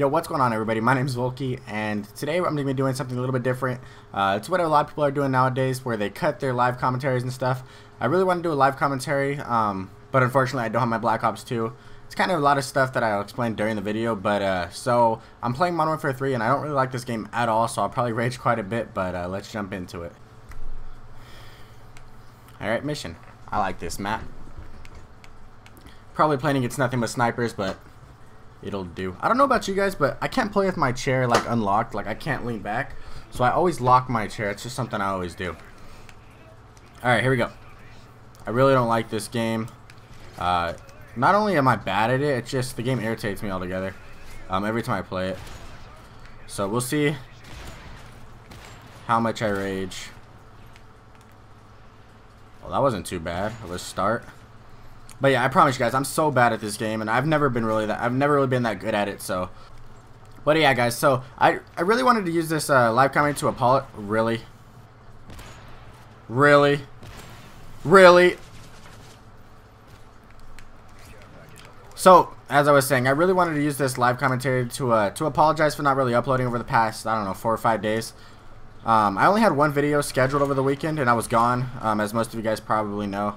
Yo, what's going on, everybody? My name is Volky, and today I'm going to be doing something a little bit different. It's what a lot of people are doing nowadays, where they cut their live commentaries and stuff. I really want to do a live commentary, but unfortunately I don't have my Black Ops 2. It's kind of a lot of stuff that I'll explain during the video, but so I'm playing Modern Warfare 3, and I don't really like this game at all, so I'll probably rage quite a bit, but let's jump into it. Alright, mission. I like this map. Probably playing against nothing but snipers, but it'll do. I don't know about you guys, but I can't play with my chair like unlocked. Like I can't lean back, so I always lock my chair. It's just something I always do. All right, here we go. I really don't like this game. Not only am I bad at it, it's just the game irritates me altogether every time I play it. So we'll see how much I rage. Well, that wasn't too bad. Let's start. But yeah, I promise you guys, I'm so bad at this game, and I've never really been that good at it. So, but yeah, guys. So I really wanted to use this live comment to apologize. Really. So as I was saying, I really wanted to use this live commentary to apologize for not really uploading over the past, I don't know, 4 or 5 days. I only had one video scheduled over the weekend, and I was gone, as most of you guys probably know.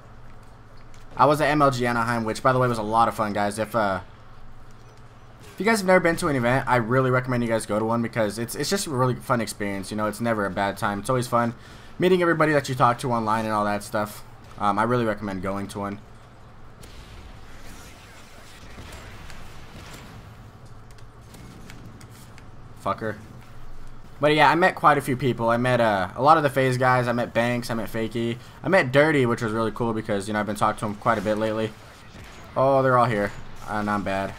I was at MLG Anaheim, which, by the way, was a lot of fun, guys. If you guys have never been to an event, I really recommend you guys go to one, because it's just a really fun experience. You know, it's never a bad time. It's always fun meeting everybody that you talk to online and all that stuff. I really recommend going to one. Fucker. But yeah, I met quite a few people. I met a lot of the FaZe guys. I met Banks. I met Fakey. I met Dirty, which was really cool because, you know, I've been talking to him quite a bit lately. Oh, they're all here. And I'm bad.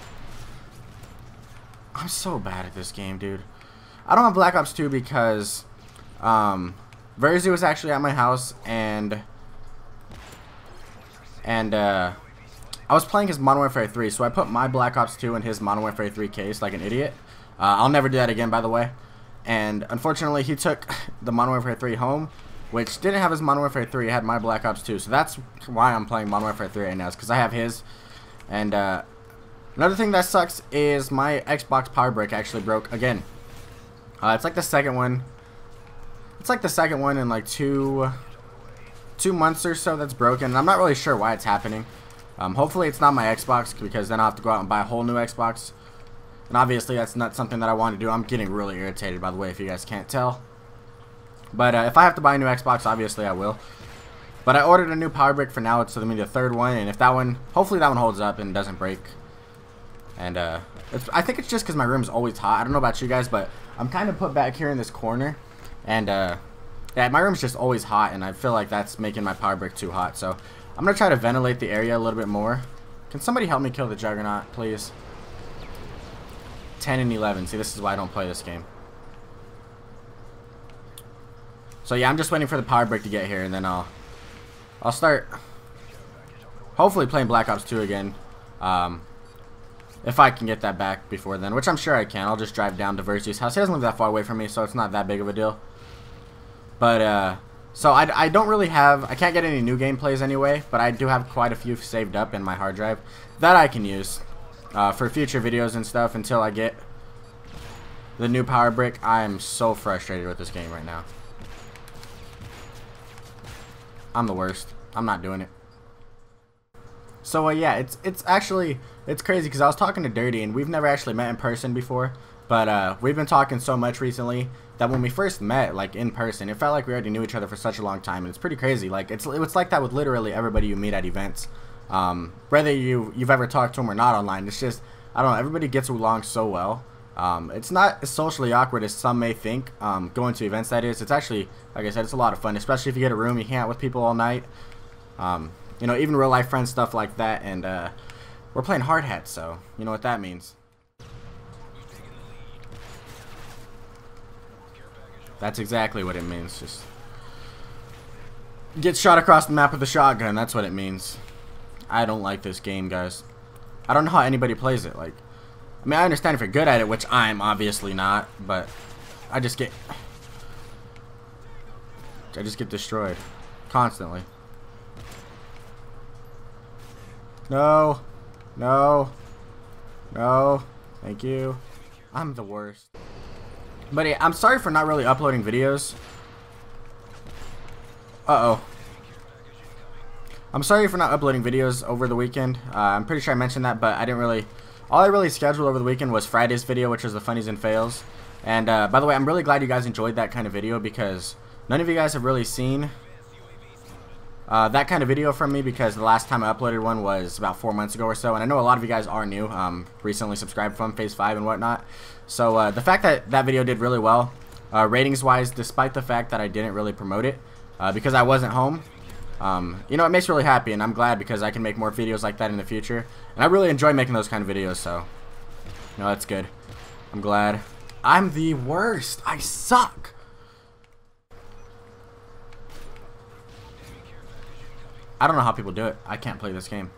I'm so bad at this game, dude. I don't have Black Ops 2 because Verzi was actually at my house, and I was playing his Modern Warfare 3, so I put my Black Ops 2 in his Modern Warfare 3 case like an idiot. I'll never do that again, by the way. And unfortunately, he took the Modern Warfare 3 home, which didn't have his Modern Warfare 3. It had my Black Ops 2, so that's why I'm playing Modern Warfare 3 right now, is because I have his. And another thing that sucks is my Xbox power brick actually broke again. It's like the second one. It's like the second one in like two months or so that's broken. And I'm not really sure why it's happening. Hopefully, it's not my Xbox, because then I'll have to go out and buy a whole new Xbox. And obviously that's not something that I want to do. I'm getting really irritated, by the way, if you guys can't tell. But if I have to buy a new Xbox, obviously I will. But I ordered a new power brick for now. It's going to be the third one. And if that one, hopefully that one holds up and doesn't break. And I think it's just because my room is always hot. I don't know about you guys, but I'm kind of put back here in this corner. And yeah, my room's just always hot. And I feel like that's making my power brick too hot. So I'm going to try to ventilate the area a little bit more. Can somebody help me kill the Juggernaut, please? 10 and 11. See, this is why I don't play this game. So yeah, I'm just waiting for the power brick to get here, and then I'll start hopefully playing Black Ops 2 again. If I can get that back before then, which I'm sure I can. I'll just drive down to Verzi's house. He doesn't live that far away from me, so it's not that big of a deal. But so I don't really have, I can't get any new gameplays anyway, but I do have quite a few saved up in my hard drive that I can use. For future videos and stuff until I get the new power brick. I am so frustrated with this game right now. I'm the worst. I'm not doing it. So yeah, it's crazy because I was talking to Dirty, and we've never actually met in person before, but we've been talking so much recently that when we first met, like in person, it felt like we already knew each other for such a long time, and it's pretty crazy. Like it's like that with literally everybody you meet at events. Whether you've ever talked to them or not online, it's just, I don't know, everybody gets along so well. It's not as socially awkward as some may think, going to events, that is. It's actually, like I said, it's a lot of fun, especially if you get a room, you hang out with people all night, you know, even real life friends, stuff like that. And we're playing hard hat, so you know what that means. That's exactly what it means. Just get shot across the map with a shotgun, that's what it means. I don't like this game, guys. I don't know how anybody plays it. Like, I mean, I understand if you're good at it, which I'm obviously not, but I just get destroyed constantly. No. No. No. Thank you. I'm the worst. But yeah, I'm sorry for not really uploading videos. I'm sorry for not uploading videos over the weekend. I'm pretty sure I mentioned that, but I didn't really... All I really scheduled over the weekend was Friday's video, which was the funnies and fails. And by the way, I'm really glad you guys enjoyed that kind of video, because none of you guys have really seen that kind of video from me, because the last time I uploaded one was about 4 months ago or so. And I know a lot of you guys are new, recently subscribed from Phase 5 and whatnot. So the fact that that video did really well, ratings-wise, despite the fact that I didn't really promote it, because I wasn't home. You know, it makes me really happy, and I'm glad because I can make more videos like that in the future. And I really enjoy making those kind of videos, so no, that's good. I'm glad. I'm the worst. I suck. I don't know how people do it. I can't play this game.